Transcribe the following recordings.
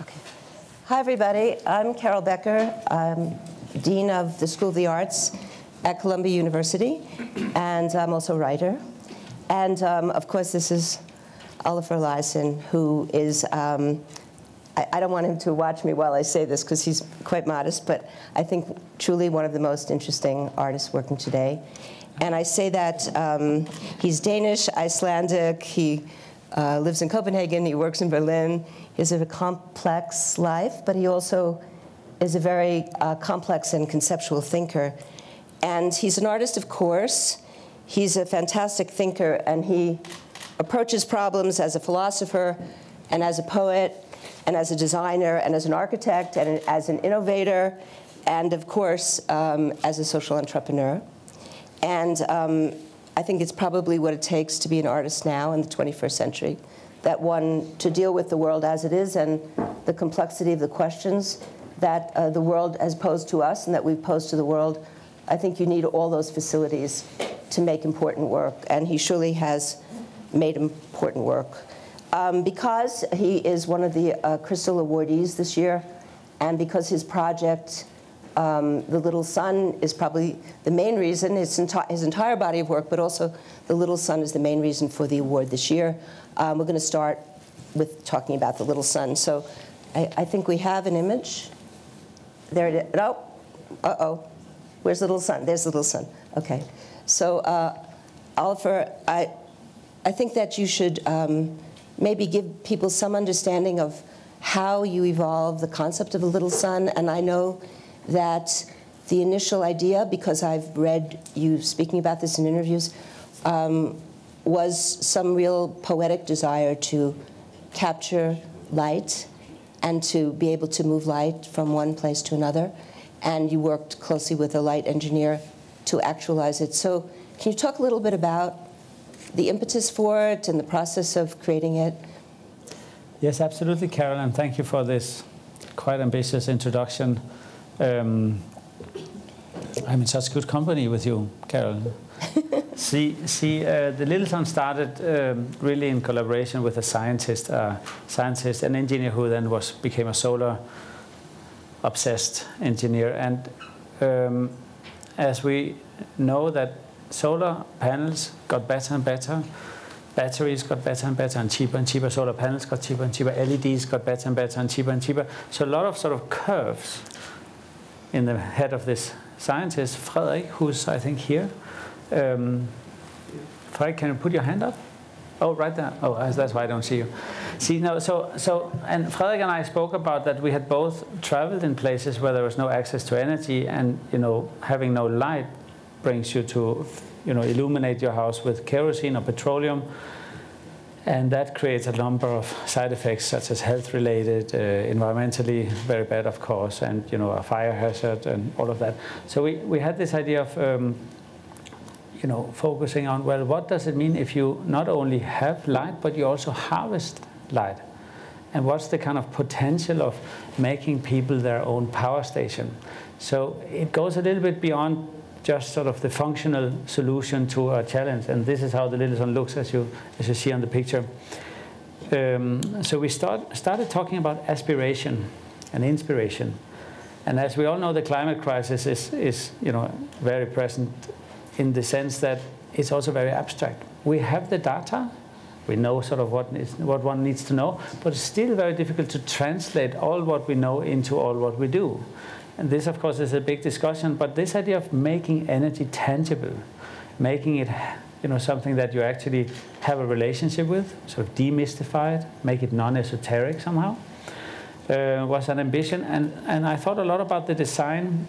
Okay. Hi, everybody. I'm Carol Becker. I'm Dean of the School of the Arts at Columbia University, and I'm also a writer. And of course, this is Olafur Eliasson, who is, I don't want him to watch me while I say this because he's quite modest, but I think truly one of the most interesting artists working today. And I say that he's Danish, Icelandic, he lives in Copenhagen, he works in Berlin. He has a complex life, but he also is a very complex and conceptual thinker. And he's an artist, of course. He's a fantastic thinker, and he approaches problems as a philosopher, and as a poet, and as a designer, and as an architect, and as an innovator, and of course, as a social entrepreneur. And I think it's probably what it takes to be an artist now in the 21st century, that one to deal with the world as it is and the complexity of the questions that the world has posed to us and that we've posed to the world. I think you need all those facilities to make important work, and he surely has made important work. Because he is one of the Crystal awardees this year, and because his project, The Little Sun, is probably the main reason, his entire body of work, but also The Little Sun is the main reason for the award this year. We're going to start with talking about The Little Sun. So I think we have an image. There it is. Oh, uh-oh. Where's The Little Sun? There's The Little Sun. OK. So Olafur, I think that you should maybe give people some understanding of how you evolved the concept of a little sun. And I know that the initial idea, because I've read you speaking about this in interviews, was some real poetic desire to capture light and to be able to move light from one place to another. And you worked closely with a light engineer to actualize it. So can you talk a little bit about the impetus for it and the process of creating it? Yes, absolutely, Carol, and thank you for this quite ambitious introduction. I'm in such good company with you, Carol. The Little Sun started really in collaboration with a scientist, an engineer who then became a solar-obsessed engineer. And as we know that solar panels got better and better, batteries got better and better and cheaper, solar panels got cheaper and cheaper, LEDs got better and better and cheaper. So a lot of sort of curves in the head of this scientist, Fredrik, who's I think here. Fredrik, can you put your hand up? Oh, right there. Oh, that's why I don't see you. See, no, and Fredrik and I spoke about that we had both traveled in places where there was no access to energy and, you know, having no light brings you to, you know, illuminate your house with kerosene or petroleum, and that creates a number of side effects such as health-related, environmentally very bad, of course, and, you know, a fire hazard and all of that. So we had this idea of, you know, focusing on, well, what does it mean if you not only have light but you also harvest light, and what's the kind of potential of making people their own power station? So it goes a little bit beyond just sort of the functional solution to a challenge, and this is how the Little Sun looks, as you see on the picture. So we started talking about aspiration and inspiration, and as we all know, the climate crisis is you know, very present in the sense that it's also very abstract. We have the data, we know sort of what one needs to know, but it's still very difficult to translate all what we know into all what we do. And this, of course, is a big discussion, but this idea of making energy tangible, making it, you know, something that you actually have a relationship with, sort of demystify it, make it non-esoteric somehow, was an ambition. And I thought a lot about the design,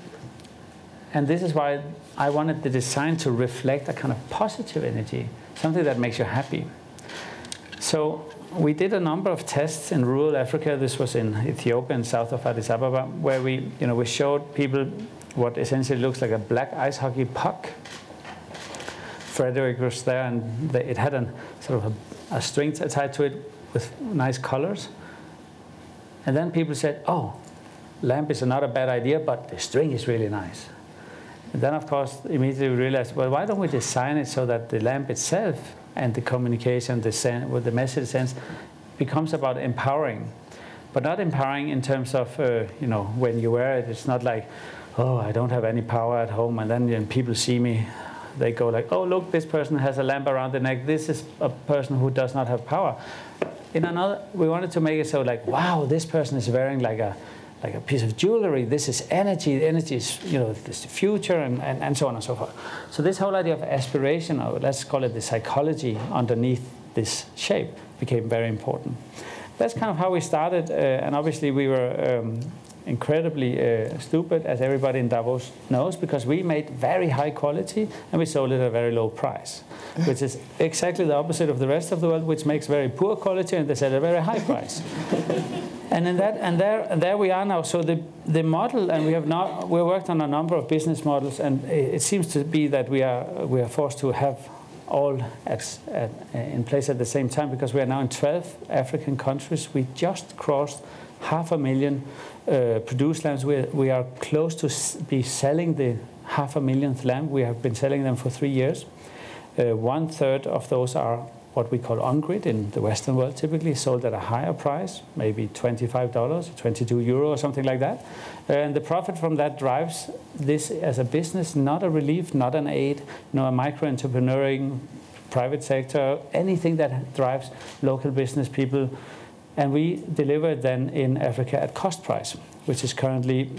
and this is why I wanted the design to reflect a kind of positive energy, something that makes you happy. So we did a number of tests in rural Africa. This was in Ethiopia and south of Addis Ababa, where we, you know, we showed people what essentially looks like a black ice hockey puck. Fredrik was there, and it had a string tied to it with nice colors. And then people said, oh, lamp is not a bad idea, but the string is really nice. And then, of course, immediately we realized, well, why don't we design it so that the lamp itself and the communication, the message sense, becomes about empowering. but not empowering in terms of, you know, when you wear it, it's not like, oh, I don't have any power at home, and then people see me, they go like, oh, look, this person has a lamp around the neck, this is a person who does not have power. In another, we wanted to make it so like, wow, this person is wearing like a piece of jewelry, this is energy, energy is, you know, this future, and so on and so forth. So this whole idea of aspiration, or let's call it the psychology underneath this shape, became very important. That's kind of how we started, and obviously we were incredibly stupid, as everybody in Davos knows, because we made very high quality and we sold it at a very low price, which is exactly the opposite of the rest of the world, which makes very poor quality and they sell at a very high price. And in that, and there we are now. So the model, and we have now we worked on a number of business models, and it seems to be that we are forced to have all in place at the same time, because we are now in 12 African countries. We just crossed 500,000 produced lamps. We are close to be selling the 500,000th lamp. We have been selling them for 3 years. 1/3 of those are what we call on-grid in the Western world, typically sold at a higher price, maybe $25, €22 or something like that. And the profit from that drives this as a business, not a relief, not an aid, no a micro-entrepreneuring private sector, anything that drives local business people. And we deliver then in Africa at cost price, which is currently,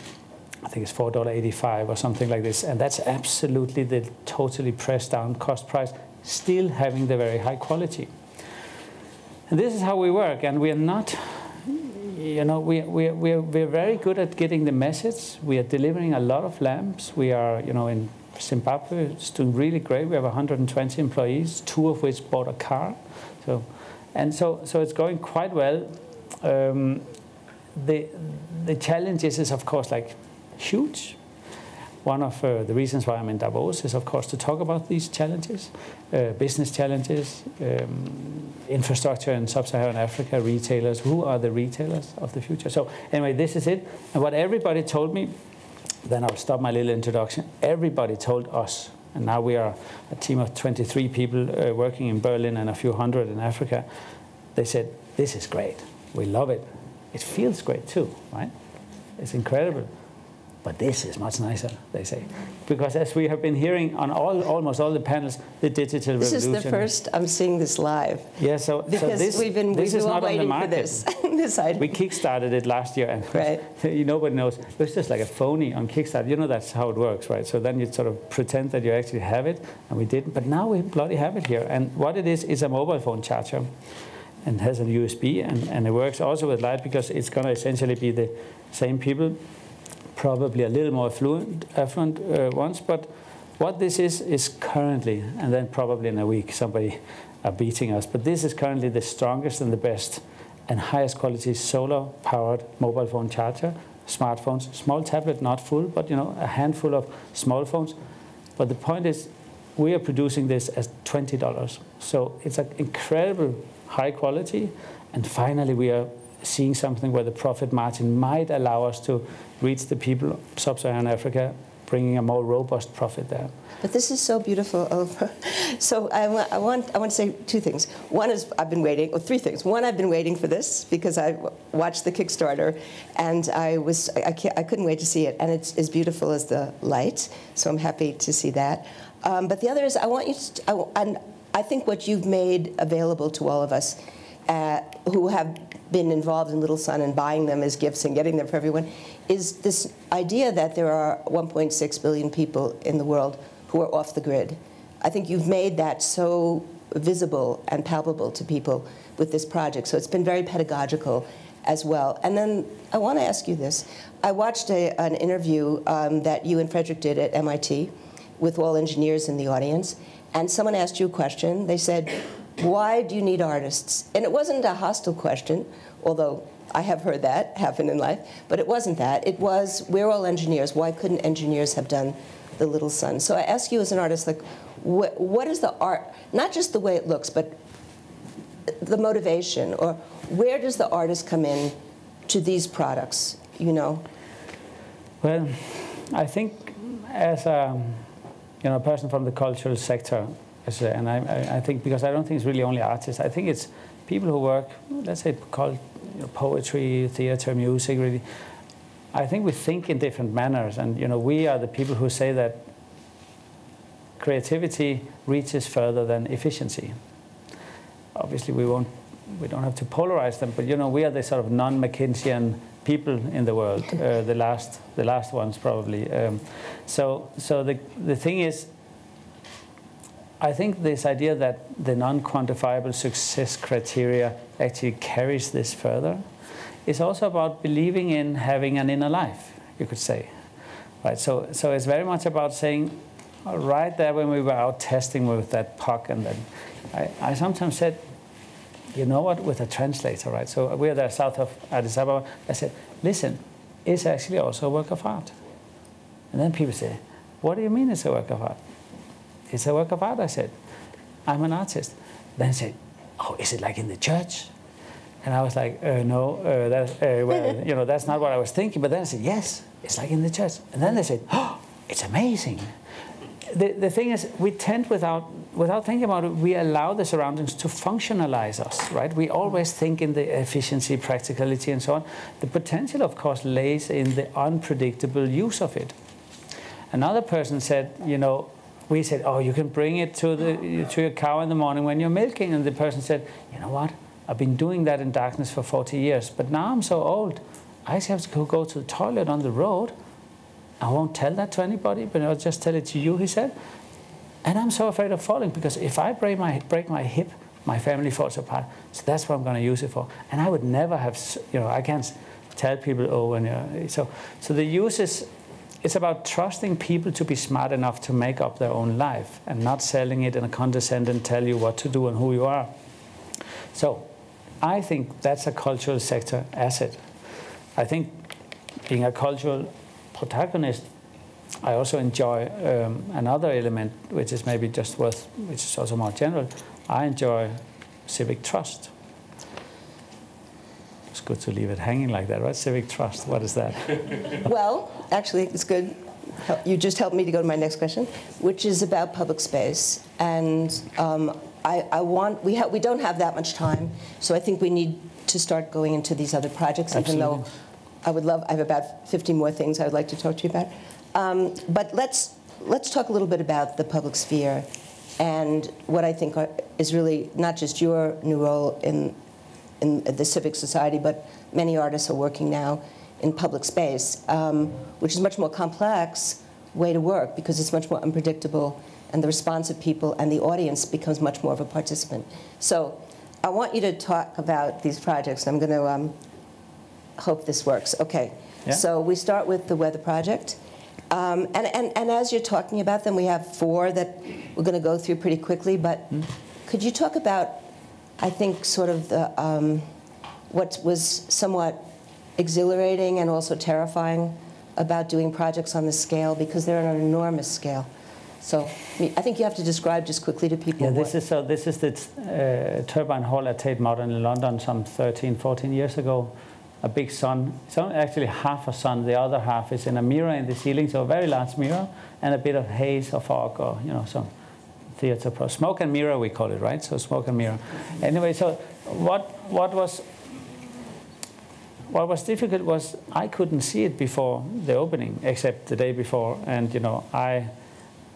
I think it's $4.85 or something like this. And that's absolutely the totally pressed down cost price, still having the very high quality. And this is how we work, and we are not, you know, we're very good at getting the message. We are delivering a lot of lamps. We are, you know, in Zimbabwe, it's doing really great. We have 120 employees, 2 of which bought a car. So, and so it's going quite well. The challenges is, of course, like huge. One of the reasons why I'm in Davos is, of course, to talk about these challenges, business challenges, infrastructure in sub-Saharan Africa, retailers. Who are the retailers of the future? So anyway, this is it. And what everybody told me, then I'll stop my little introduction, everybody told us, and now we are a team of 23 people working in Berlin and a few hundred in Africa. They said, this is great. We love it. It feels great too, right? It's incredible. But this is much nicer, they say. Because as we have been hearing on almost all the panels, the digital revolution. This is the first I'm seeing this live. Yeah, so this is not on the market. This item. We kickstarted it last year, and right. Nobody knows. It's just like a phony on Kickstarter. You know that's how it works, right? So then you sort of pretend that you actually have it, and we didn't. But now we bloody have it here. And what it is a mobile phone charger, and has a USB, and it works also with light, because it's going to essentially be the same people, probably a little more affluent ones, but what this is currently, and then probably in a week somebody are beating us, but this is currently the strongest and the best and highest quality solar-powered mobile phone charger, smartphones, small tablet, not full, but you know, a handful of small phones. But the point is, we are producing this at $20. So it's an incredible high quality, and finally we are seeing something where the profit margin might allow us to reach the people of sub-Saharan Africa, bringing a more robust profit there. But this is so beautiful, Olafur. So I want to say 2 things. One is I've been waiting, or 3 things. One, I've been waiting for this because I watched the Kickstarter, and I couldn't wait to see it. And it's as beautiful as the light, so I'm happy to see that. But the other is I want you to, and I think what you've made available to all of us who have been involved in Little Sun and buying them as gifts and getting them for everyone, is this idea that there are 1.6 billion people in the world who are off the grid. I think you've made that so visible and palpable to people with this project. So it's been very pedagogical as well. And then I want to ask you this. I watched an interview that you and Fredrik did at MIT with all engineers in the audience, and someone asked you a question. They said, why do you need artists? And it wasn't a hostile question, although I have heard that happen in life, but it wasn't that. It was, we're all engineers. Why couldn't engineers have done The Little Sun? So I ask you as an artist, like, what is the art, not just the way it looks, but the motivation, or where does the artist come in to these products, you know? Well, I think as a, you know, a person from the cultural sector, and I think, because I don't think it's really only artists. I think it's people who work, let's say, poetry, theater, music, really. I think we think in different manners, and we are the people who say that creativity reaches further than efficiency. Obviously, we don't have to polarize them, but we are the sort of non-McKinseyan people in the world, the last ones probably. So the thing is, I think this idea that the non-quantifiable success criteria actually carries this further is also about believing in having an inner life, you could say, right? So it's very much about saying, right there when we were out testing with that puck, and then I sometimes said, you know what, with a translator, right? So we are there south of Addis Ababa. I said, listen, it's actually also a work of art. And then people say, what do you mean it's a work of art? It's a work of art, I said. I'm an artist. Then I said, oh, is it like in the church? And I was like, no, that's not what I was thinking. But then I said, yes, it's like in the church. And then they said, oh, it's amazing. The thing is, we tend, without thinking about it, we allow the surroundings to functionalize us, right? We always think in the efficiency, practicality, and so on. The potential, of course, lays in the unpredictable use of it. Another person said, we said, oh, you can bring it to your cow in the morning when you're milking. And the person said, you know what? I've been doing that in darkness for 40 years, but now I'm so old. I just have to go to the toilet on the road. I won't tell that to anybody, but I'll just tell it to you, he said. And I'm so afraid of falling, because if I break my hip, my family falls apart. So that's what I'm going to use it for. And I would never have, I can't tell people, oh, and so the use is, it's about trusting people to be smart enough to make up their own life and not selling it in a condescending, tell you what to do and who you are. So I think that's a cultural sector asset. I think being a cultural protagonist, I also enjoy another element, which is maybe just worth, which is also more general. I enjoy civic trust. It's good to leave it hanging like that, right? Civic trust, what is that? Well, actually, it's good. You just helped me to go to my next question, which is about public space. And we don't have that much time, so I think we need to start going into these other projects, Absolutely. Even though I have about 50 more things I would like to talk to you about. But let's talk a little bit about the public sphere and what I think is really not just your new role in the civic society, but many artists are working now in public space, which is much more complex way to work because it's much more unpredictable, and the response of people and the audience becomes much more of a participant. So I want you to talk about these projects. I'm going to hope this works. Okay. Yeah. So we start with the Weather Project. And as you're talking about them, we have four that we're going to go through pretty quickly. But could you talk about, I think, sort of the, what was somewhat exhilarating and also terrifying about doing projects on this scale, because they're on an enormous scale. So I think you have to describe just quickly to people. Yeah, this is the Turbine Hall at Tate Modern in London some 13, 14 years ago. A big sun, so actually half a sun, the other half is in a mirror in the ceiling, so a very large mirror, and a bit of haze or fog or, some theater pro. Smoke and mirror, we call it, right? So smoke and mirror. Anyway, so what was difficult was I couldn't see it before the opening, except the day before, and, I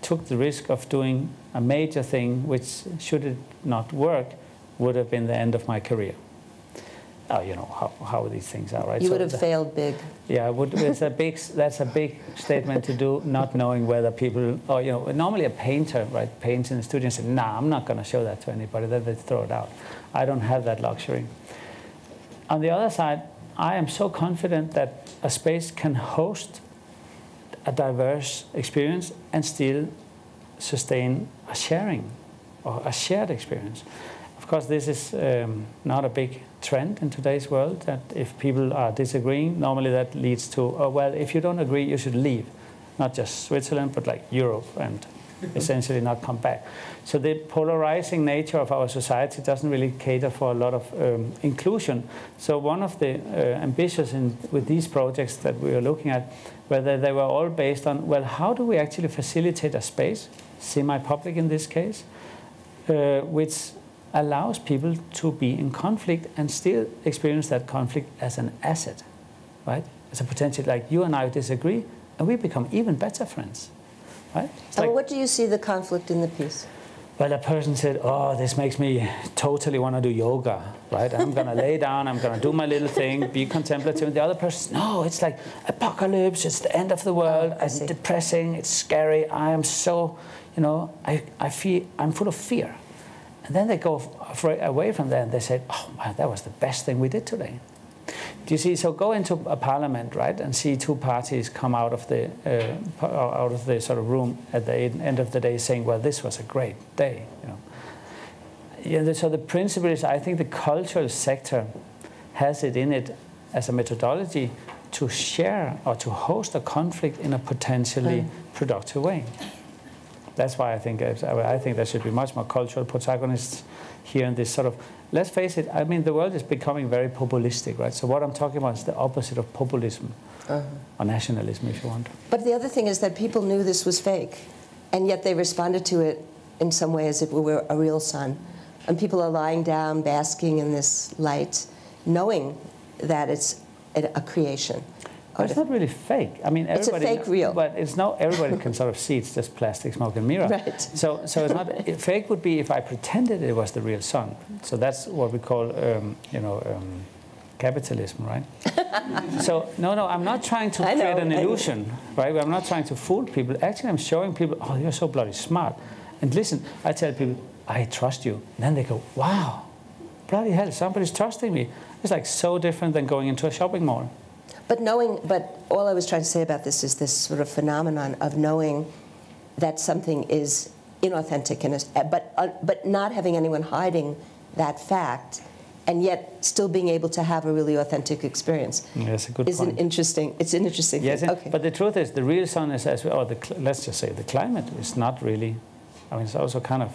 took the risk of doing a major thing which, should it not work, would have been the end of my career. Oh, how these things are, right? You would have failed big. Yeah, that's a big statement to do, not knowing whether people, or, normally a painter, right, paints in the studio and says, nah, I'm not going to show that to anybody, then they throw it out. I don't have that luxury. On the other side, I am so confident that a space can host a diverse experience and still sustain a sharing or a shared experience. Of course, this is not a big trend in today's world, that if people are disagreeing, normally that leads to, oh, well, if you don't agree, you should leave. Not just Switzerland, but like Europe, and essentially not come back. So the polarizing nature of our society doesn't really cater for a lot of inclusion. So one of the ambitions with these projects that we are looking at, whether they were all based on, well, how do we actually facilitate a space, semi-public in this case, which allows people to be in conflict and still experience that conflict as an asset, right? As a potential, like you and I disagree, and we become even better friends, right? It's like, what do you see the conflict in the piece? Well, a person said, oh, this makes me totally want to do yoga, right? I'm going to lay down, I'm going to do my little thing, be contemplative. And the other person, no, it's like apocalypse, it's the end of the world, it's depressing, it's scary, I am so, you know, I feel, I'm full of fear. And then they go away from there and they say, oh, wow, that was the best thing we did today. Do you see? So go into a parliament, right, and see two parties come out of the sort of room at the end of the day saying, well, this was a great day. You know? So the principle is, I think the cultural sector has it in it as a methodology to share or to host a conflict in a potentially productive way. That's why I think there should be much more cultural protagonists here in this sort of, let's face it, I mean, the world is becoming very populistic, right? So what I'm talking about is the opposite of populism, or nationalism, if you want. But the other thing is that people knew this was fake, and yet they responded to it in some way as if it were a real sun. And people are lying down, basking in this light, knowing that it's a creation. But it's not really fake. I mean, everybody, it's a fake real. But it's not, everybody can sort of see it's just plastic, smoke, and mirror. Right. So it's not, fake would be if I pretended it was the real sun. So that's what we call, capitalism, right? So, no, I'm not trying to create an illusion, right? I'm not trying to fool people. Actually, I'm showing people, oh, you're so bloody smart. And listen, I tell people, I trust you. And then they go, wow, bloody hell, somebody's trusting me. It's like so different than going into a shopping mall. But knowing, but all I was trying to say about this is this sort of phenomenon of knowing that something is inauthentic, and but not having anyone hiding that fact, and yet still being able to have a really authentic experience. That's a good point. It's an interesting thing. Yes, okay. But the truth is, the real sun is, as well, or the, let's just say the climate is not really, I mean, it's also kind of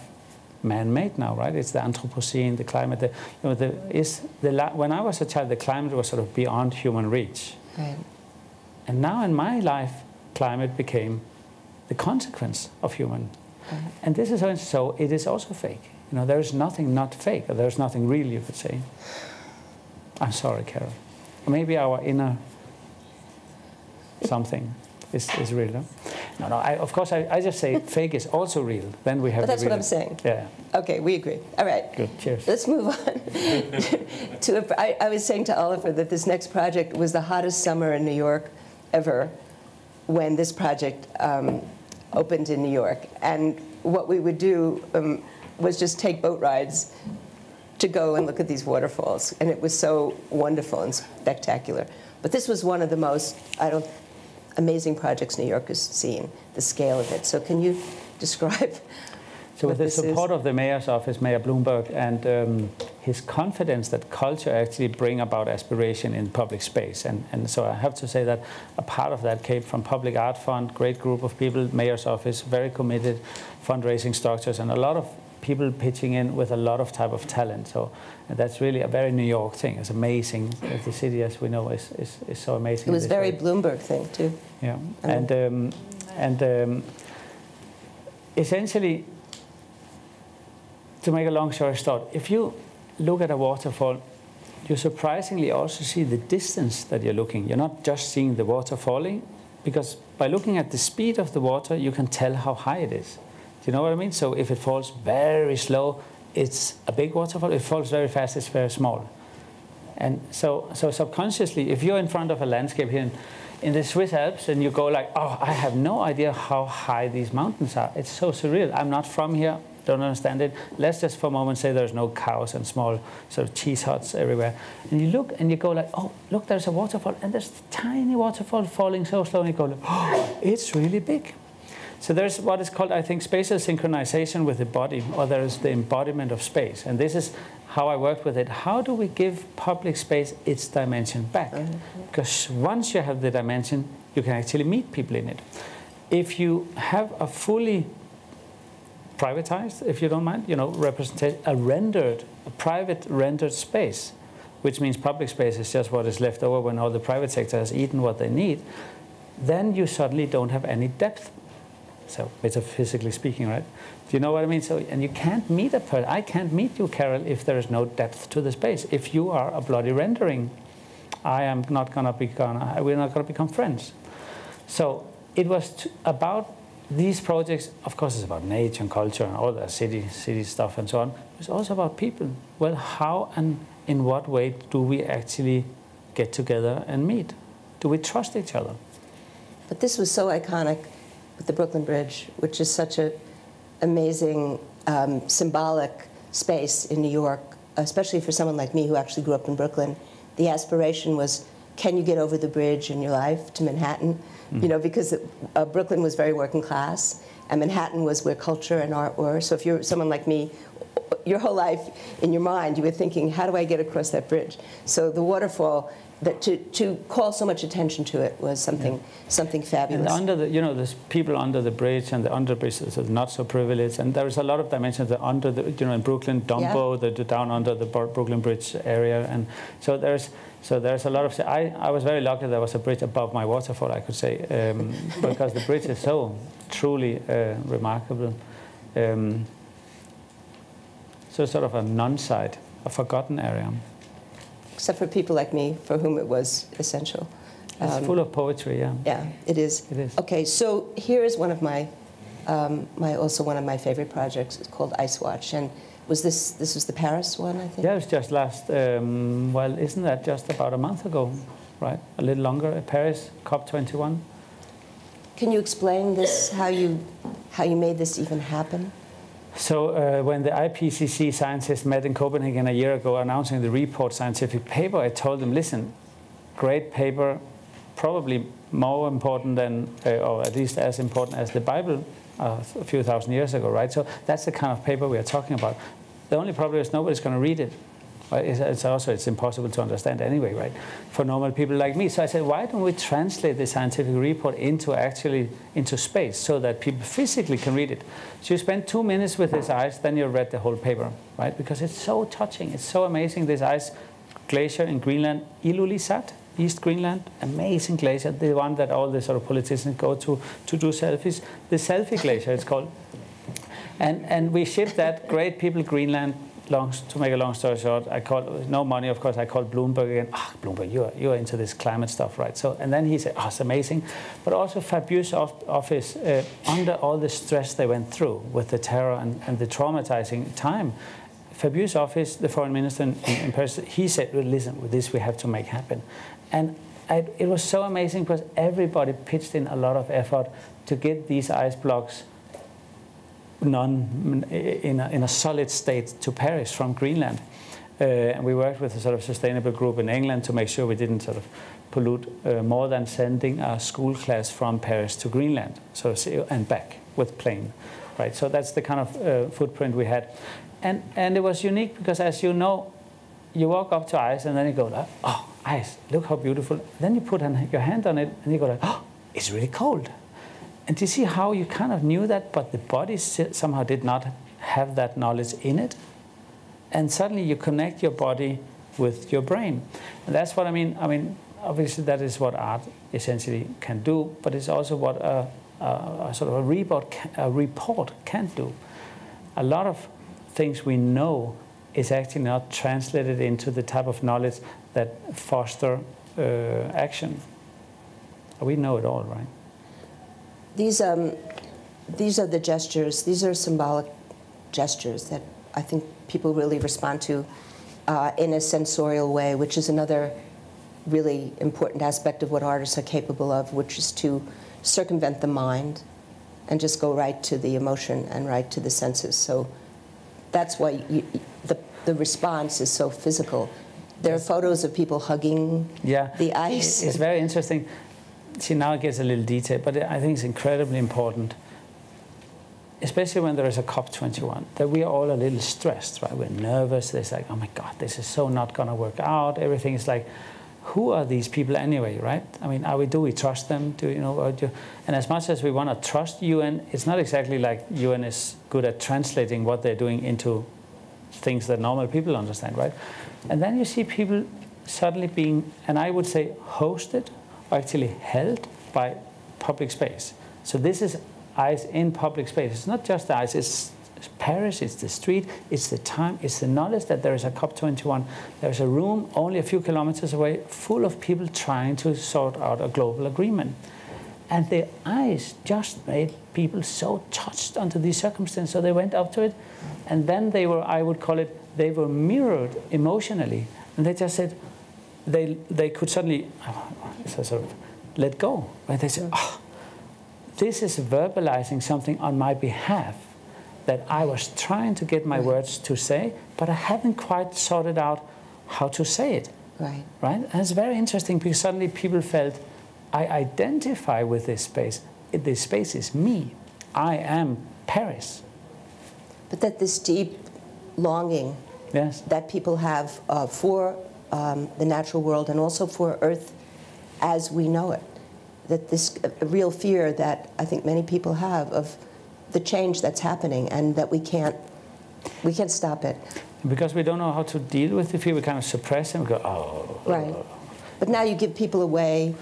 man-made now, right? It's the Anthropocene, the climate. The, you know, when I was a child, the climate was sort of beyond human reach. Right. And now in my life, climate became the consequence of human. Right. And this is so it is also fake. You know, there is nothing not fake, or there is nothing real, you could say. I'm sorry, Carol. Maybe our inner something is real. Huh? No, of course, I just say fake is also real. Then we have. But that's what I'm saying. Yeah. Okay, we agree. All right. Good. Cheers. Let's move on. I was saying to Olafur that this next project was the hottest summer in New York ever, when this project opened in New York. And what we would do was just take boat rides to go and look at these waterfalls, and it was so wonderful and spectacular. But this was one of the most amazing projects New York has seen, the scale of it. So can you describe? So with the support of the mayor's office, Mayor Bloomberg, and his confidence that culture actually bring about aspiration in public space. And so I have to say that a part of that came from Public Art Fund, great group of people, mayor's office, very committed fundraising structures, and a lot of people pitching in with a lot of type of talent. So that's really a very New York thing. It's amazing. The city, as we know, is so amazing. It was very Bloomberg thing, too. Yeah. And essentially, to make a long story short, if you look at a waterfall, you surprisingly also see the distance that you're looking. You're not just seeing the water falling, because by looking at the speed of the water, you can tell how high it is. Do you know what I mean? So if it falls very slow, it's a big waterfall. If it falls very fast, it's very small. And so subconsciously, if you're in front of a landscape here in the Swiss Alps, and you go like, oh, I have no idea how high these mountains are. It's so surreal. I'm not from here. Don't understand it. Let's just for a moment say there's no cows and small sort of cheese huts everywhere. And you look and you go like, oh, look, there's a waterfall. And there's a tiny waterfall falling so slow. And you go like, oh, it's really big. So there's what is called, I think, spatial synchronization with the body, or there is the embodiment of space. And this is how I worked with it. How do we give public space its dimension back? Because once you have the dimension, you can actually meet people in it. If you have a fully privatized, if you don't mind, you know, representation, a private rendered space, which means public space is just what is left over when all the private sector has eaten what they need, then you suddenly don't have any depth. So metaphysically speaking, right? Do you know what I mean? So, and you can't meet a person. I can't meet you, Carol, if there is no depth to the space. If you are a bloody rendering, I am not gonna we're not gonna become friends. So it was about these projects. Of course, it's about nature and culture and all that city stuff and so on. It's also about people. Well, how and in what way do we actually get together and meet? Do we trust each other? But this was so iconic. The Brooklyn Bridge, which is such an amazing symbolic space in New York, especially for someone like me who actually grew up in Brooklyn. The aspiration was, can you get over the bridge in your life to Manhattan? Mm-hmm. You know, because Brooklyn was very working class, and Manhattan was where culture and art were. So if you're someone like me, your whole life in your mind, you were thinking, how do I get across that bridge? So the waterfall, that to call so much attention to it was something, yeah, something fabulous. And under the, you know, there's people under the bridge, and the under bridge is not so privileged, and there's a lot of dimensions that under the, you know, in Brooklyn, Dumbo, yeah, the down under the Brooklyn Bridge area, and so there's a lot of. I was very lucky there was a bridge above my waterfall, I could say, because the bridge is so truly remarkable. So sort of a non-site, a forgotten area. Except for people like me, for whom it was essential. It's full of poetry, yeah. Yeah, it is. It is. Okay, so here is one of my, also one of my favorite projects. It's called Ice Watch, and was this was the Paris one, I think? Yeah, it was just last. Well, isn't that just about a month ago, right? A little longer. Paris, COP 21. Can you explain this? How you made this even happen? So when the IPCC scientists met in Copenhagen a year ago announcing the report scientific paper, I told them, listen, great paper, probably more important than, or at least as important as the Bible a few thousand years ago, right? So that's the kind of paper we are talking about. The only problem is nobody's going to read it. It's impossible to understand anyway, right, for normal people like me. So I said, why don't we translate the scientific report into space so that people physically can read it? So you spend 2 minutes with this ice, then you read the whole paper, right? Because it's so touching, it's so amazing. This ice glacier in Greenland, Ilulissat, East Greenland, amazing glacier, the one that all the sort of politicians go to do selfies. The selfie glacier, it's called. And we ship that, great people, Greenland. To make a long story short, I called, no money, of course, I called Bloomberg again. Ah, Bloomberg, you're into this climate stuff, right? So, and then he said, oh, it's amazing. But also Fabius' office, under all the stress they went through with the terror and the traumatizing time, Fabius' office, the foreign minister in Paris, he said, well, listen, with this we have to make happen. And it was so amazing because everybody pitched in a lot of effort to get these ice blocks in a solid state to Paris from Greenland. And we worked with a sort of sustainable group in England to make sure we didn't sort of pollute more than sending our school class from Paris to Greenland, so, and back with plane, right? So that's the kind of footprint we had. And it was unique because, as you know, you walk up to ice and then you go, like, oh, ice, look how beautiful. Then you put your hand on it and you go, like, oh, it's really cold. And do you see how you kind of knew that, but the body somehow did not have that knowledge in it? And suddenly you connect your body with your brain. And that's what I mean. I mean, obviously that is what art essentially can do, but it's also what a report can do. A lot of things we know is actually not translated into the type of knowledge that foster action. We know it all, right? These are the gestures. These are symbolic gestures that I think people really respond to in a sensorial way, which is another really important aspect of what artists are capable of, which is to circumvent the mind and just go right to the emotion and right to the senses. So that's why the response is so physical. There are photos of people hugging, yeah, the ice. It's very interesting. See, now it gets a little detailed, but I think it's incredibly important, especially when there is a COP 21, that we are all a little stressed, right? We're nervous. It's like, oh my God, this is so not going to work out. Everything is like, who are these people anyway, right? I mean, do we trust them? Do you know? And as much as we want to trust UN, it's not exactly like UN is good at translating what they're doing into things that normal people understand, right? And then you see people suddenly being, and I would say hosted, actually held by public space. So this is ice in public space. It's not just ice, it's Paris, it's the street, it's the time, it's the knowledge that there is a COP 21. There's a room only a few kilometers away full of people trying to sort out a global agreement. And the ice just made people so touched under these circumstances, so they went up to it, and then they were, I would call it, they were mirrored emotionally, and they just said, they could suddenly sort of let go. They said, oh, this is verbalizing something on my behalf that I was trying to get my words to say, but I haven't quite sorted out how to say it. Right. Right? And it's very interesting because suddenly people felt, I identify with this space. This space is me. I am Paris. But that this deep longing that people have for the natural world and also for Earth as we know it, that this real fear that I think many people have of the change that's happening and that we can't stop it. Because we don't know how to deal with the fear, we kind of suppress and we go, oh. Right. But now you give people a way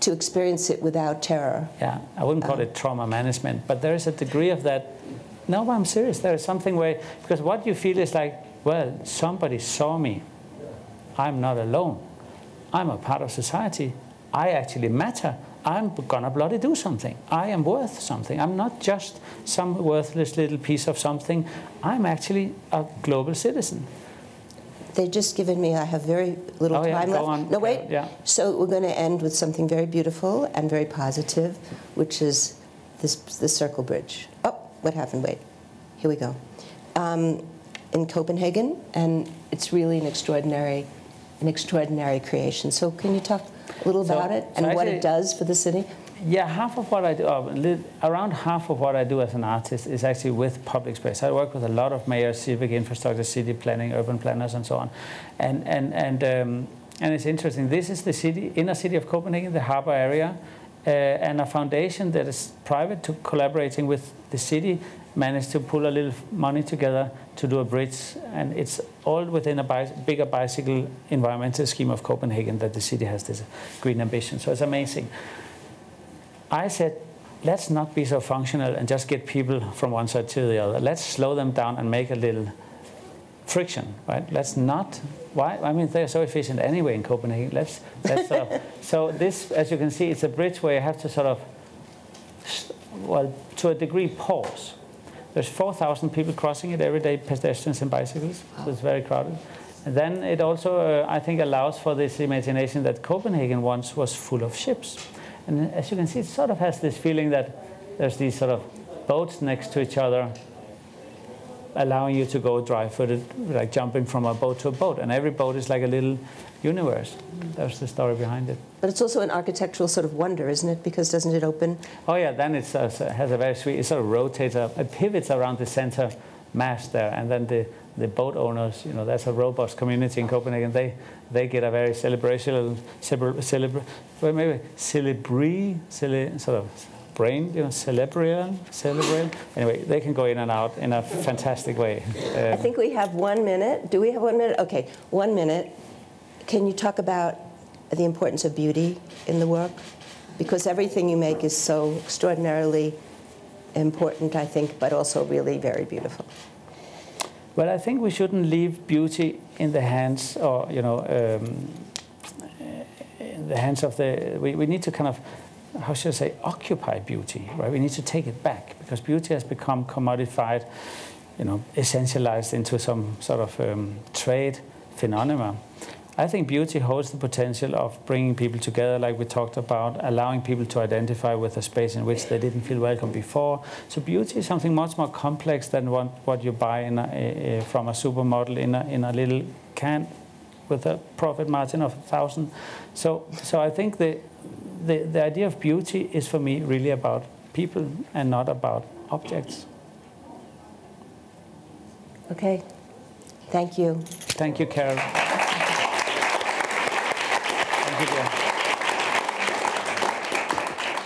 to experience it without terror. Yeah, I wouldn't call it trauma management, but there is a degree of that. No, I'm serious. There is something where, because what you feel is like, well, somebody saw me. I'm not alone. I'm a part of society. I actually matter. I'm gonna bloody do something. I am worth something. I'm not just some worthless little piece of something. I'm actually a global citizen. They've just given me, I have very little time left. On. No, wait. Yeah. So we're going to end with something very beautiful and very positive, which is the Circle Bridge. Oh, what happened? Wait. Here we go. In Copenhagen, and it's really an extraordinary creation. So can you talk a little about it and actually, what it does for the city? Yeah, half of what I do, around half of what I do as an artist is actually with public space. I work with a lot of mayors, civic infrastructure, city planning, urban planners, and so on. And it's interesting. This is the city, inner city of Copenhagen, the harbor area, and a foundation that is private to collaborating with the city managed to pull a little money together to do a bridge, and it's all within a bigger bicycle environmental scheme of Copenhagen that the city has this green ambition. So it's amazing. I said, let's not be so functional and just get people from one side to the other. Let's slow them down and make a little friction, right? Let's not, why? I mean, they're so efficient anyway in Copenhagen. Let's sort of, so this, as you can see, it's a bridge where you have to sort of, well, to a degree, pause. There's 4,000 people crossing it every day, pedestrians and bicycles, so it's very crowded. And then it also, I think, allows for this imagination that Copenhagen once was full of ships. And as you can see, it sort of has this feeling that there's these sort of boats next to each other, allowing you to go dry-footed, like jumping from a boat to a boat. And every boat is like a little universe. There's the story behind it. But it's also an architectural sort of wonder, isn't it? Because doesn't it open? Oh, yeah, then it has a very sweet, it sort of rotates, it pivots around the center mass there. And then the boat owners, you know, that's a robust community in Copenhagen. They get a very celebratory, anyway, they can go in and out in a fantastic way. I think we have 1 minute. Do we have 1 minute? Okay, 1 minute. Can you talk about the importance of beauty in the work? Because everything you make is so extraordinarily important, I think, but also really very beautiful. Well, I think we shouldn't leave beauty in the hands, or you know, in the hands of the. We need to kind of, how should I say, occupy beauty, right? We need to take it back because beauty has become commodified, you know, essentialized into some sort of trade phenomena. I think beauty holds the potential of bringing people together, like we talked about, allowing people to identify with a space in which they didn't feel welcome before. So beauty is something much more complex than what you buy in from a supermodel in a little can with a profit margin of 1,000. So I think the idea of beauty is for me really about people and not about objects. Okay. Thank you. Thank you, Carol. Thank you.